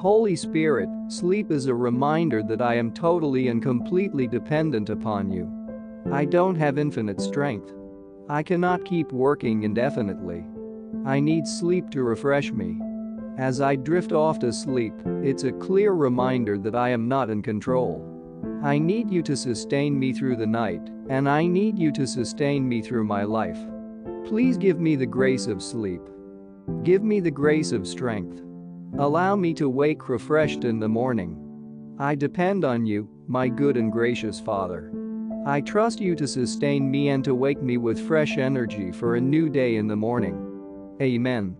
Holy Spirit, sleep is a reminder that I am totally and completely dependent upon you. I don't have infinite strength. I cannot keep working indefinitely. I need sleep to refresh me. As I drift off to sleep, it's a clear reminder that I am not in control. I need you to sustain me through the night, and I need you to sustain me through my life. Please give me the grace of sleep. Give me the grace of strength. Allow me to wake refreshed in the morning. I depend on you, my good and gracious Father. I trust you to sustain me and to wake me with fresh energy for a new day in the morning. Amen.